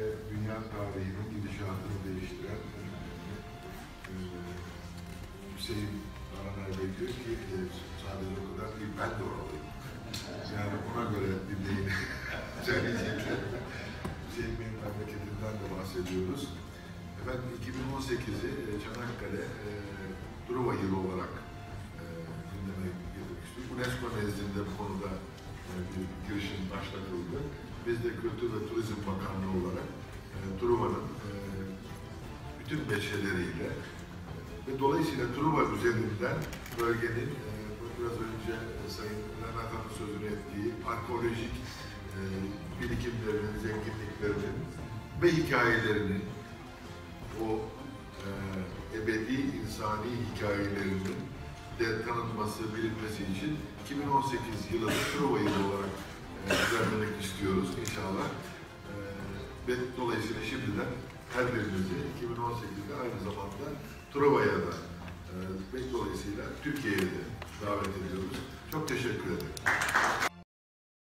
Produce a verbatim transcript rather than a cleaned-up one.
ve dünya tarihinin gidişatını değiştiren e, Hüseyin Aranay Bey diyor ki e, sadece o kadar değil, ben de oralıyım. Yani ona göre dinleyin. Hüseyin Bey'in memleketinden de bahsediyoruz. Efendim iki bin on sekiz'i e, Çanakkale e, Truva yılı olarak e, gündeme getirmiştik. UNESCO nezdinde bu konuda e, bir girişim başlatıldı. Biz de Kültür ve Turizm Bakanlığı olarak e, Truva'nın e, bütün beşeleriyle e, ve dolayısıyla Truva üzerinden bölgenin e, biraz önce e, Sayın Renat'ın sözünü ettiği arkeolojik e, birikimlerinin, zenginliklerinin ve hikayelerini, o e, ebedi insani hikayelerinin de tanıtması, bilinmesi için iki bin on sekiz yılında Truva yılı olarak düzenlemek istiyoruz inşallah. E, ve dolayısıyla şimdiden her birimizi iki bin on sekiz'de aynı zamanda Truva'ya da e, ve dolayısıyla Türkiye'ye de davet ediyoruz. Çok teşekkür ederim.